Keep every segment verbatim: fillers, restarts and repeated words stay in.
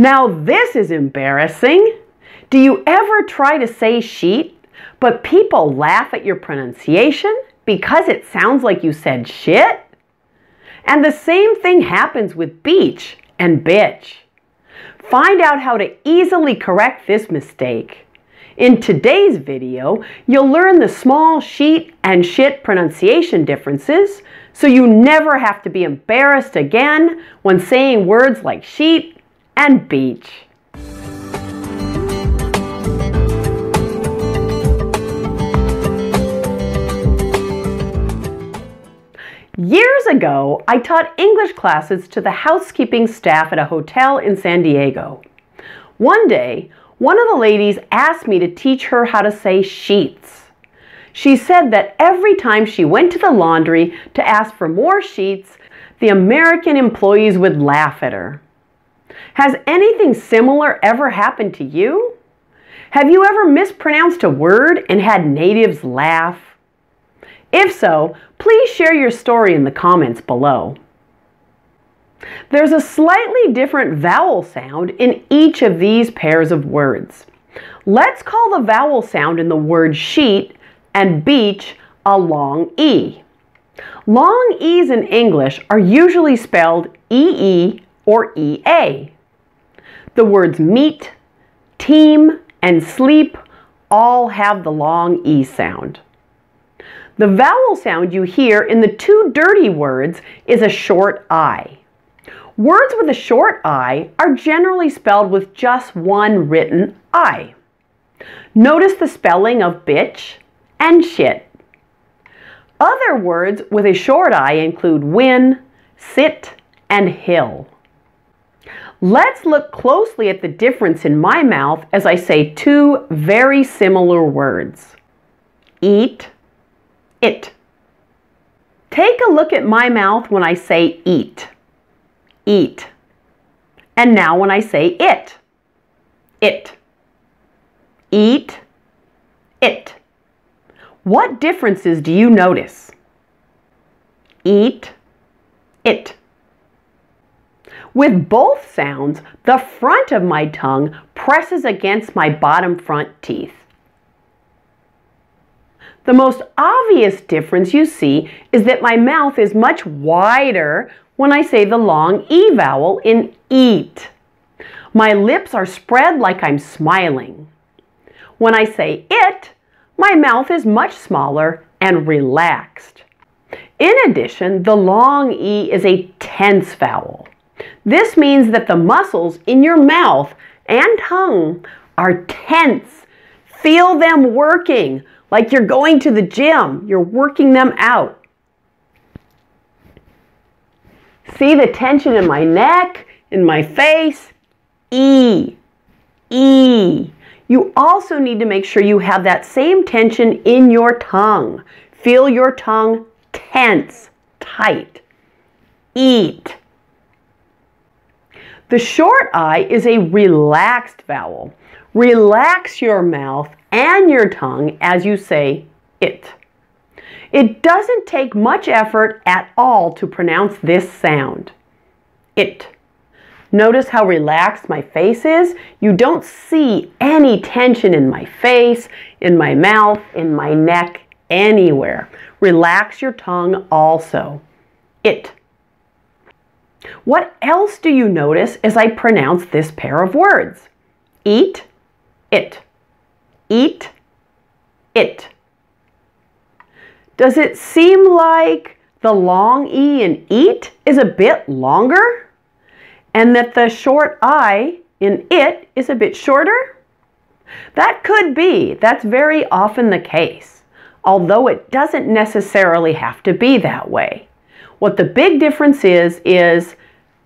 Now this is embarrassing. Do you ever try to say sheet, but people laugh at your pronunciation because it sounds like you said shit? And the same thing happens with beach and bitch. Find out how to easily correct this mistake. In today's video, you'll learn the small sheet and shit pronunciation differences so you never have to be embarrassed again when saying words like sheet and beach. Years ago, I taught English classes to the housekeeping staff at a hotel in San Diego. One day, one of the ladies asked me to teach her how to say sheets. She said that every time she went to the laundry to ask for more sheets, the American employees would laugh at her. Has anything similar ever happened to you? Have you ever mispronounced a word and had natives laugh? If so, please share your story in the comments below. There's a slightly different vowel sound in each of these pairs of words. Let's call the vowel sound in the word sheet and beach a long E. Long E's in English are usually spelled E E or E A. The words meet, team, and sleep all have the long E sound. The vowel sound you hear in the two dirty words is a short I. Words with a short I are generally spelled with just one written I. Notice the spelling of bitch and shit. Other words with a short I include win, sit, and hill. Let's look closely at the difference in my mouth as I say two very similar words. Eat. It. Take a look at my mouth when I say eat, eat, and now when I say it, it, eat, it. What differences do you notice? Eat, it. With both sounds, the front of my tongue presses against my bottom front teeth. The most obvious difference you see is that my mouth is much wider when I say the long E vowel in eat. My lips are spread like I'm smiling. When I say it, my mouth is much smaller and relaxed. In addition, the long E is a tense vowel. This means that the muscles in your mouth and tongue are tense. Feel them working. Like you're going to the gym, you're working them out. See the tension in my neck, in my face? E, E. You also need to make sure you have that same tension in your tongue. Feel your tongue tense, tight. Eat. The short I is a relaxed vowel. Relax your mouth and your tongue as you say it. It doesn't take much effort at all to pronounce this sound. It. Notice how relaxed my face is. You don't see any tension in my face, in my mouth, in my neck, anywhere. Relax your tongue also. It. What else do you notice as I pronounce this pair of words? Eat, it. Eat, it. Does it seem like the long E in eat is a bit longer and that the short I in it is a bit shorter? That could be. That's very often the case, although it doesn't necessarily have to be that way. What the big difference is, is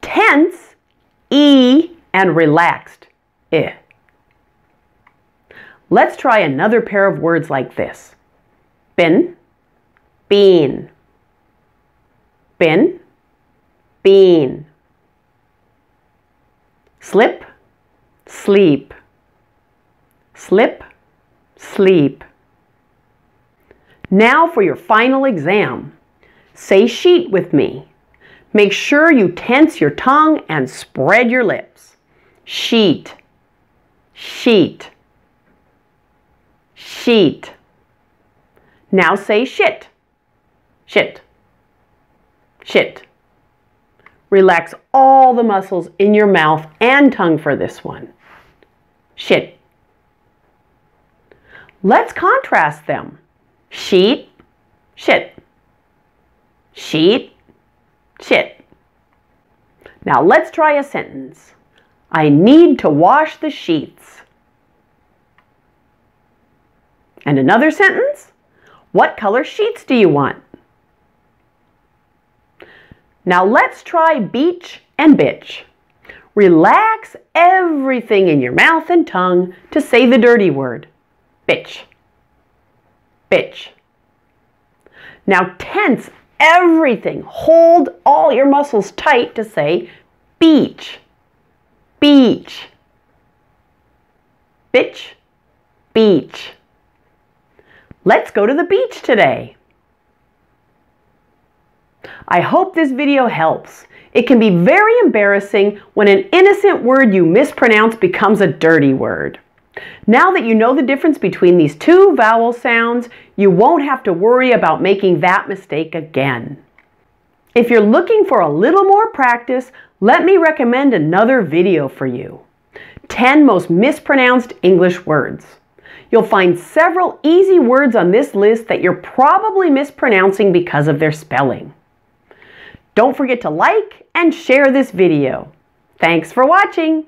tense E and relaxed I. Let's try another pair of words like this. Bin, bean. Bin, bean. Slip, sleep. Slip, sleep. Now for your final exam. Say sheet with me. Make sure you tense your tongue and spread your lips. sheet, sheet, sheet. Now say shit, shit, shit. Relax all the muscles in your mouth and tongue for this one. Shit. Let's contrast them. Sheet, shit. Sheet, shit. Now let's try a sentence. I need to wash the sheets. And another sentence. What color sheets do you want? Now let's try beach and bitch. Relax everything in your mouth and tongue to say the dirty word. Bitch. Bitch. Now tense everything. Hold all your muscles tight to say beach. Beach. Bitch. Beach. Let's go to the beach today. I hope this video helps. It can be very embarrassing when an innocent word you mispronounce becomes a dirty word. Now that you know the difference between these two vowel sounds, you won't have to worry about making that mistake again. If you're looking for a little more practice, let me recommend another video for you. ten most mispronounced English words. You'll find several easy words on this list that you're probably mispronouncing because of their spelling. Don't forget to like and share this video. Thanks for watching!